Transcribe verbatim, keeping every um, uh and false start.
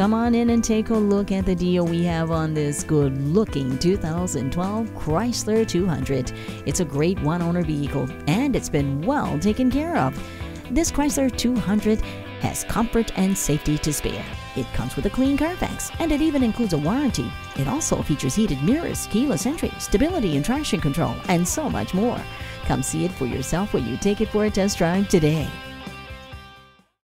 Come on in and take a look at the deal we have on this good-looking two thousand twelve Chrysler two hundred. It's a great one-owner vehicle, and it's been well taken care of. This Chrysler two hundred has comfort and safety to spare. It comes with a clean CARFAX, and it even includes a warranty. It also features heated mirrors, keyless entry, stability and traction control, and so much more. Come see it for yourself when you take it for a test drive today.